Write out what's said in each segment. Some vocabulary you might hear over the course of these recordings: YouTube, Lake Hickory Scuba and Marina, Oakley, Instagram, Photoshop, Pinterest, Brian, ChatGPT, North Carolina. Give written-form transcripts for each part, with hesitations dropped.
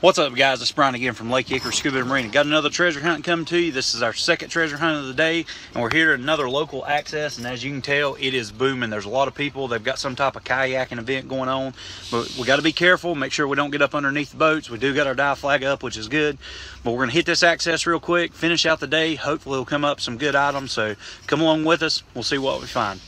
What's up, guys? It's Brian again from Lake Hickory Scuba and Marina. Got another treasure hunt coming to you. This is our second treasure hunt of the day, and we're here at another local access, and as you can tell, it is booming. There's a lot of people. They've got some type of kayaking event going on, but we got to be careful, make sure we don't get up underneath the boats. We do got our dive flag up, which is good, but we're going to hit this access real quick, finish out the day. Hopefully it'll come up some good items, so come along with us. We'll see what we find.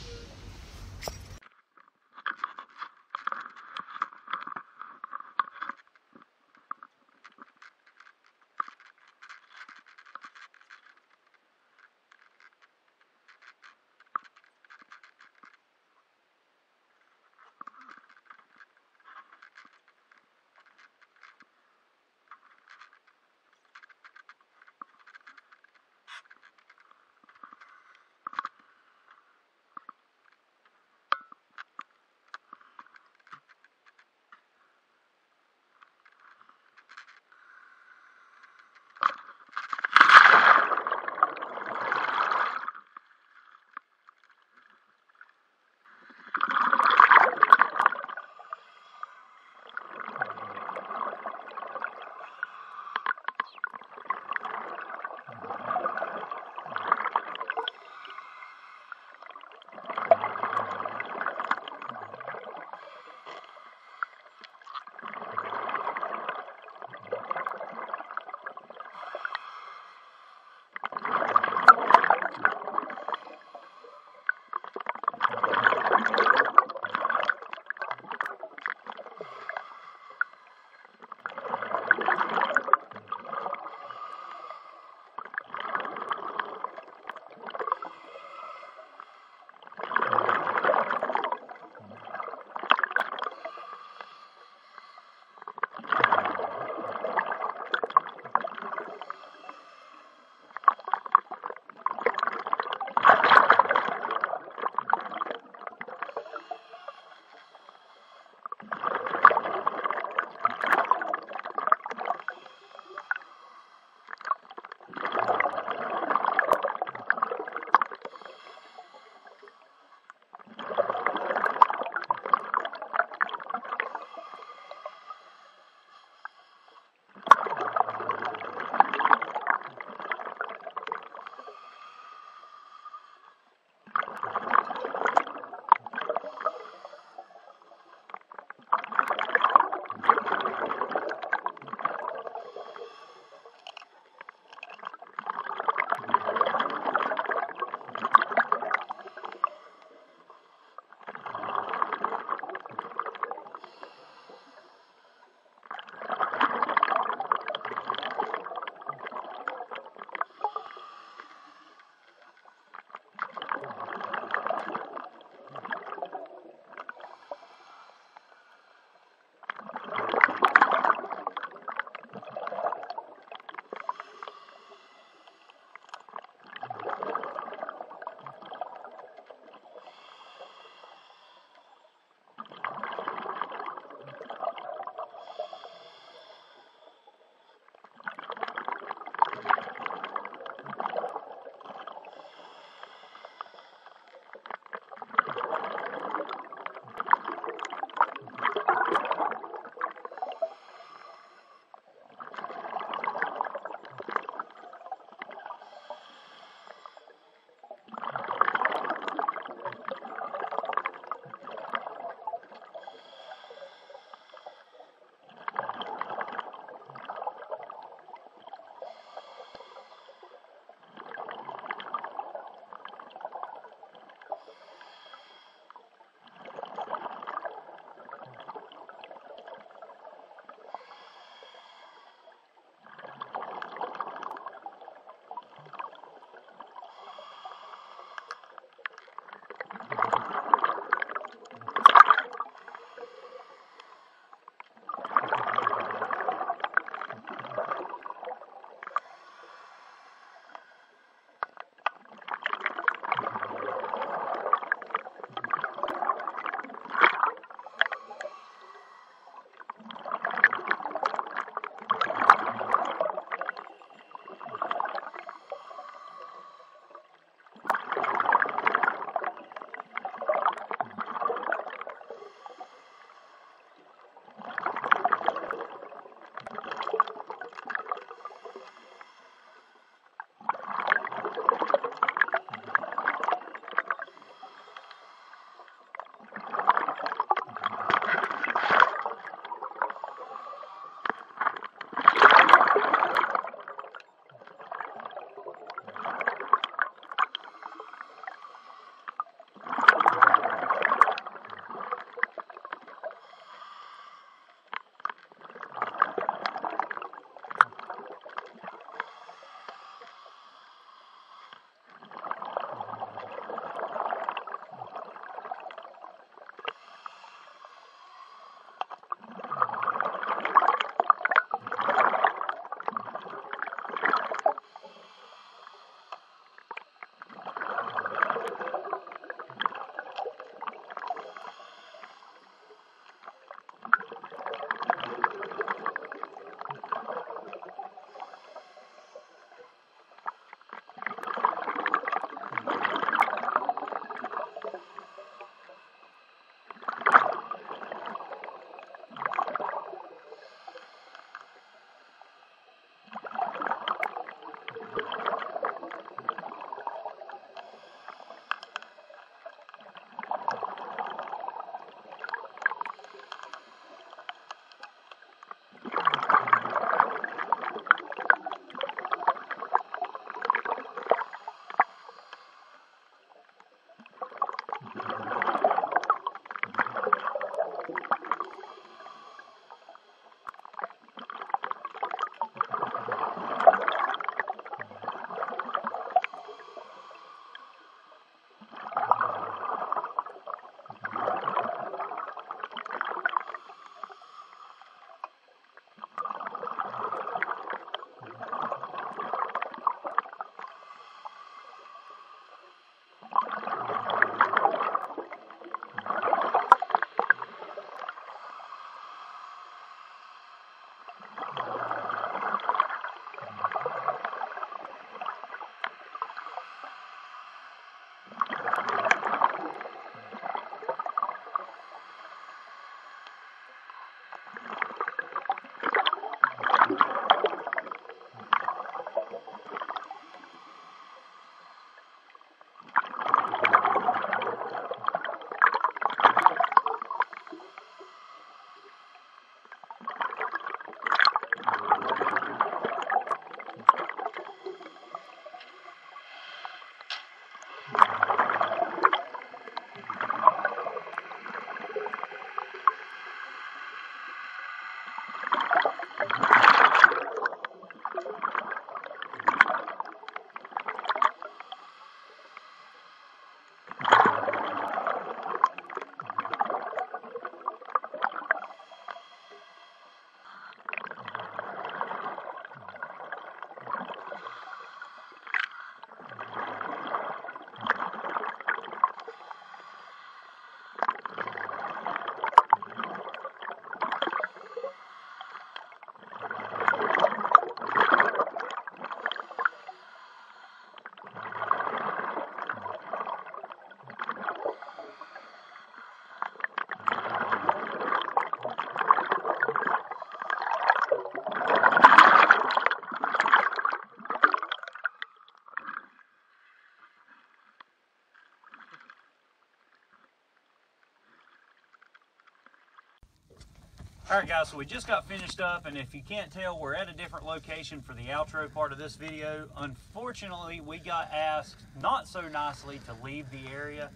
All right, guys, so we just got finished up, and if you can't tell, we're at a different location for the outro part of this video. Unfortunately, we got asked not so nicely to leave the area.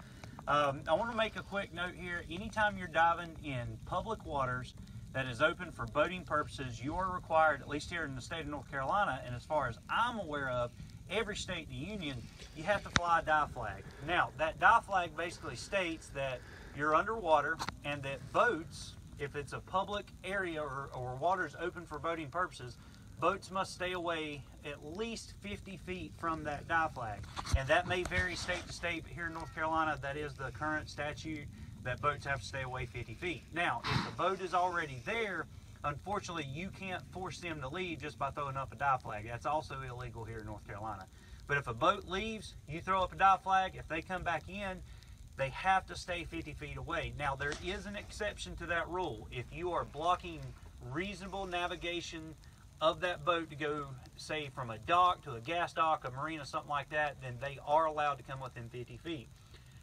I want to make a quick note here. Anytime you're diving in public waters that is open for boating purposes, you are required, at least here in the state of North Carolina, and as far as I'm aware of, every state in the union, you have to fly a dive flag. Now, that dive flag basically states that you're underwater and that boats, if it's a public area or waters open for boating purposes, boats must stay away at least 50 feet from that dive flag. And that may vary state to state, but here in North Carolina, that is the current statute that boats have to stay away 50 feet. Now, if the boat is already there, unfortunately, you can't force them to leave just by throwing up a dive flag. That's also illegal here in North Carolina. But if a boat leaves, you throw up a dive flag. If they come back in, they have to stay 50 feet away. Now, there is an exception to that rule. If you are blocking reasonable navigation of that boat to go, say, from a dock to a gas dock, a marina, something like that, then they are allowed to come within 50 feet.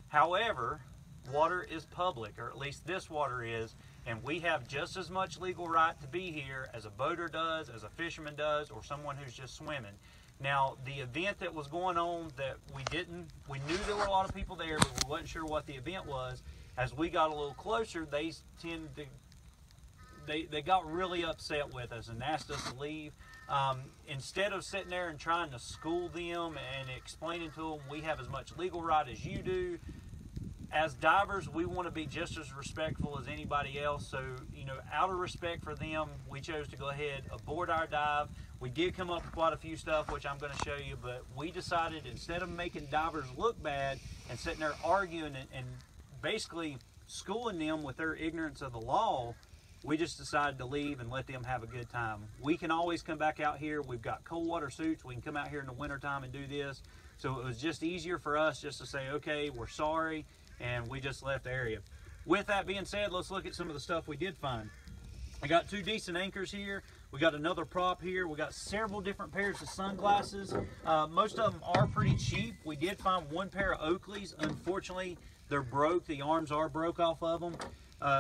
However, water is public, or at least this water is, and we have just as much legal right to be here as a boater does, as a fisherman does, or someone who's just swimming. Now, the event that was going on that we knew there were a lot of people there, but we wasn't sure what the event was. As we got a little closer, they got really upset with us and asked us to leave. Instead of sitting there and trying to school them and explaining to them, we have as much legal right as you do. As divers, we want to be just as respectful as anybody else. So, you know, out of respect for them, we chose to go ahead, abort our dive. We did come up with quite a few stuff, which I'm going to show you, but we decided instead of making divers look bad and sitting there arguing and basically schooling them with their ignorance of the law, we just decided to leave and let them have a good time. We can always come back out here. We've got cold water suits. We can come out here in the wintertime and do this. So it was just easier for us just to say, okay, we're sorry, and we just left the area. With that being said, let's look at some of the stuff we did find. I got two decent anchors here. We got another prop here. We got several different pairs of sunglasses. Most of them are pretty cheap. We did find one pair of Oakleys. Unfortunately, they're broke. The arms are broke off of them.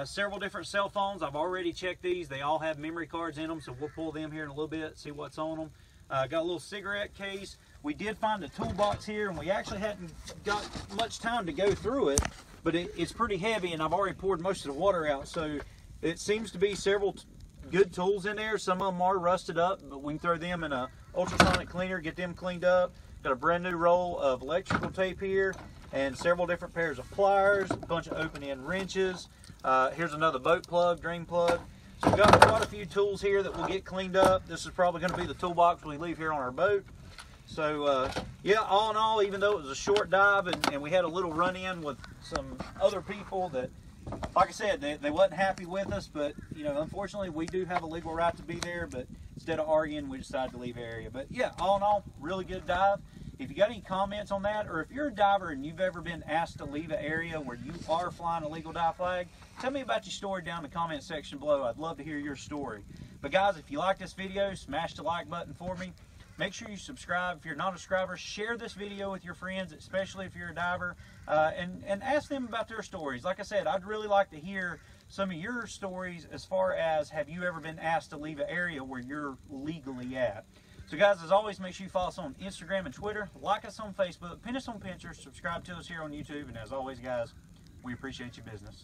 Several different cell phones. I've already checked these. They all have memory cards in them, so we'll pull them here in a little bit, see what's on them. Got a little cigarette case. We did find the toolbox here, and we actually hadn't got much time to go through it, but it's pretty heavy, and I've already poured most of the water out, so it seems to be several good tools in there. Some of them are rusted up, but we can throw them in an ultrasonic cleaner, get them cleaned up. Got a brand new roll of electrical tape here, and several different pairs of pliers, a bunch of open-end wrenches. Here's another boat plug, drain plug. So we've got quite a few tools here that will get cleaned up. This is probably going to be the toolbox we leave here on our boat. So, yeah, all in all, even though it was a short dive and we had a little run-in with some other people that, like I said, they wasn't happy with us, but, you know, unfortunately, we do have a legal right to be there, but instead of arguing, we decided to leave the area. But, yeah, all in all, really good dive. If you got any comments on that, or if you're a diver and you've ever been asked to leave an area where you are flying a legal dive flag, tell me about your story down in the comment section below. I'd love to hear your story. But, guys, if you like this video, smash the like button for me. Make sure you subscribe if you're not a subscriber. Share this video with your friends, especially if you're a diver, and ask them about their stories. Like I said, I'd really like to hear some of your stories as far as have you ever been asked to leave an area where you're legally at. So, guys, as always, make sure you follow us on Instagram and Twitter. Like us on Facebook. Pin us on Pinterest. Subscribe to us here on YouTube. And as always, guys, we appreciate your business.